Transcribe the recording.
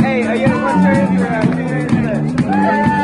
Hey, are you going to watch our Instagram?